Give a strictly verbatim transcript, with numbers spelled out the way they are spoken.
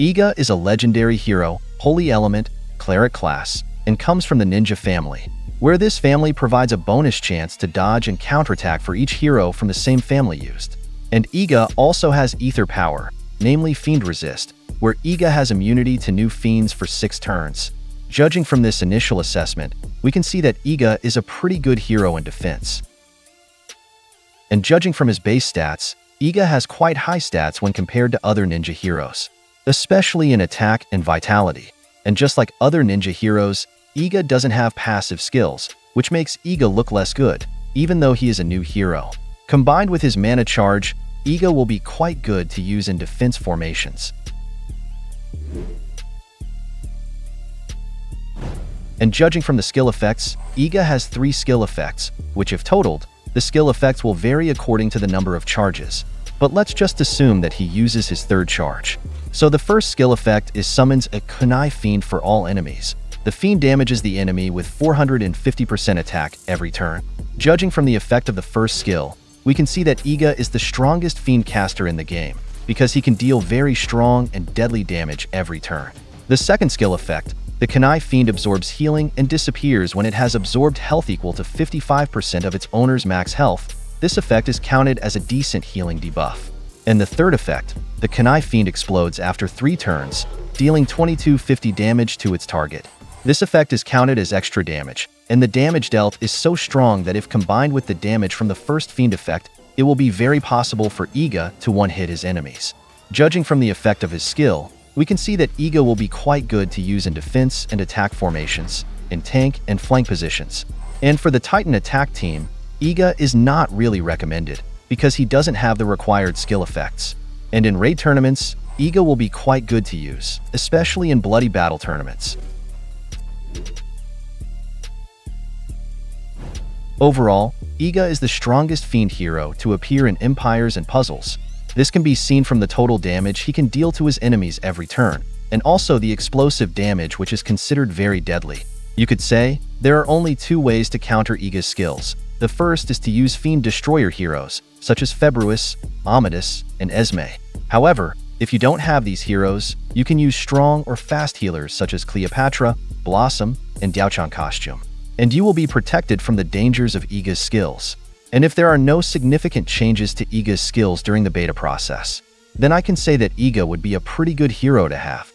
Iga is a legendary hero, holy element, cleric class, and comes from the ninja family, where this family provides a bonus chance to dodge and counterattack for each hero from the same family used. And Iga also has ether power, namely Fiend Resist, where Iga has immunity to new fiends for six turns. Judging from this initial assessment, we can see that Iga is a pretty good hero in defense. And judging from his base stats, Iga has quite high stats when compared to other ninja heroes, especially in attack and vitality. And just like other ninja heroes, Iga doesn't have passive skills, which makes Iga look less good, even though he is a new hero. Combined with his mana charge, Iga will be quite good to use in defense formations. And judging from the skill effects, Iga has three skill effects, which if totaled, the skill effects will vary according to the number of charges. But let's just assume that he uses his third charge. So the first skill effect is summons a Kunai Fiend for all enemies. The Fiend damages the enemy with four hundred fifty percent attack every turn. Judging from the effect of the first skill, we can see that Iga is the strongest Fiend caster in the game, because he can deal very strong and deadly damage every turn. The second skill effect, the Kunai Fiend absorbs healing and disappears when it has absorbed health equal to fifty-five percent of its owner's max health. This effect is counted as a decent healing debuff. And the third effect, the Kunai Fiend explodes after three turns, dealing twenty-two fifty damage to its target. This effect is counted as extra damage, and the damage dealt is so strong that if combined with the damage from the first Fiend effect, it will be very possible for Iga to one-hit his enemies. Judging from the effect of his skill, we can see that Iga will be quite good to use in defense and attack formations, in tank and flank positions. And for the Titan attack team, Iga is not really recommended, because he doesn't have the required skill effects. And in raid tournaments, Iga will be quite good to use, especially in bloody battle tournaments. Overall, Iga is the strongest Fiend hero to appear in Empires and Puzzles. This can be seen from the total damage he can deal to his enemies every turn, and also the explosive damage, which is considered very deadly. You could say, there are only two ways to counter Iga's skills. The first is to use Fiend Destroyer heroes, such as Februus, Omidus, and Esme. However, if you don't have these heroes, you can use strong or fast healers such as Cleopatra, Blossom, and Diao Chan costume, and you will be protected from the dangers of Iga's skills. And if there are no significant changes to Iga's skills during the beta process, then I can say that Iga would be a pretty good hero to have.